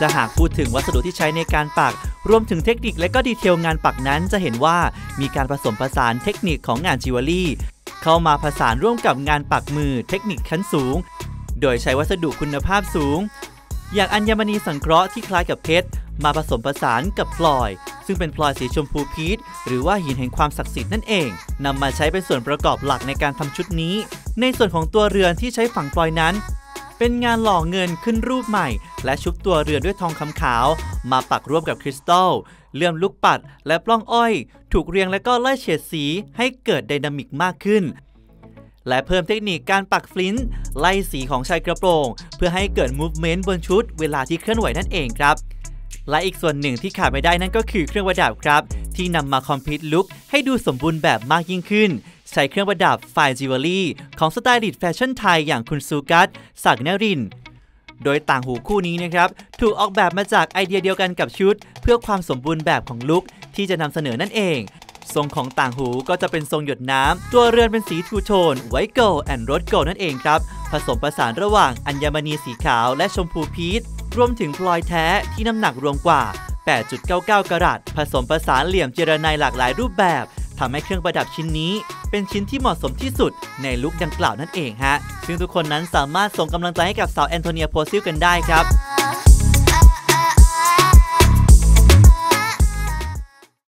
จะหากพูดถึงวัสดุที่ใช้ในการปักรวมถึงเทคนิคและก็ดีเทลงานปักนั้นจะเห็นว่ามีการผสมผสานเทคนิคของงานจิวเวลรี่เข้ามาผสานร่วมกับงานปักมือเทคนิคขั้นสูงโดยใช้วัสดุคุณภาพสูงอย่างอัญมณีสังเคราะห์ที่คล้ายกับเพชรมาผสมผสานกับพลอยซึ่งเป็นพลอยสีชมพูพีชหรือว่าหินแห่งความศักดิ์สิทธิ์นั่นเองนำมาใช้เป็นส่วนประกอบหลักในการทำชุดนี้ในส่วนของตัวเรือนที่ใช้ฝังพลอยนั้นเป็นงานหล่อเงินขึ้นรูปใหม่และชุบตัวเรือนด้วยทองคำขาวมาปักร่วมกับคริสตัลเลื่อมลูกปัดและปล้องอ้อยถูกเรียงและก็ไล่เฉดสีให้เกิดไดนามิกมากขึ้นและเพิ่มเทคนิคการปักฟลินต์ไล่สีของชายกระโปรงเพื่อให้เกิดมูฟเมนต์บนชุดเวลาที่เคลื่อนไหวนั่นเองครับและอีกส่วนหนึ่งที่ขาดไม่ได้นั่นก็คือเครื่องประดับครับที่นำมาคอมพลีทลุคให้ดูสมบูรณ์แบบมากยิ่งขึ้นใช้เครื่องประดับไฟจิวเวลรี่ของสไตลิสต์แฟชั่นไทยอย่างคุณซูกัสศักนรินทร์โดยต่างหูคู่นี้นะครับถูกออกแบบมาจากไอเดียเดียวกันกับชุดเพื่อความสมบูรณ์แบบของลุคที่จะนำเสนอนั่นเองทรงของต่างหูก็จะเป็นทรงหยดน้ำตัวเรือนเป็นสีทูโทนไวท์โกลด์และโรสโกลด์นั่นเองครับผสมผสานระหว่างอัญมณีสีขาวและชมพูพีชรวมถึงพลอยแท้ที่น้ำหนักรวมกว่า 8.99 กรัตผสมผสานเหลี่ยมเจรไนหลากหลายรูปแบบทำให้เครื่องประดับชิ้นนี้เป็นชิ้นที่เหมาะสมที่สุดในลุคดังกล่าวนั่นเองฮะซึ่งทุกคนนั้นสามารถส่งกำลังใจให้กับสาวแอนโทเนียโพซิลกันได้ครับ